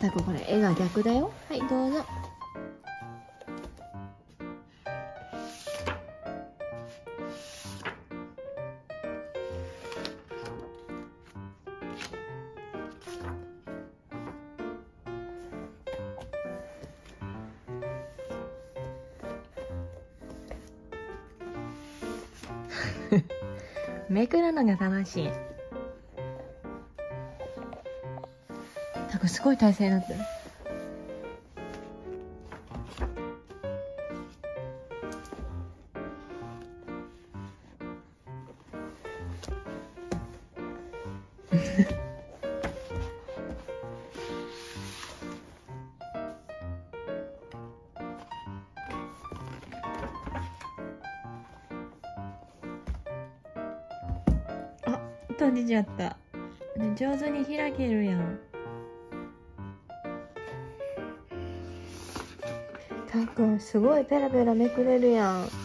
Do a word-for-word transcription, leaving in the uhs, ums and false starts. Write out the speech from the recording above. タコ、これ絵が逆だよ。はい、どうぞ。めくるのが楽しい。すごい体勢になってる。あ、閉じちゃった。上手に開けるやん。たっくんすごいペラペラめくれるやん。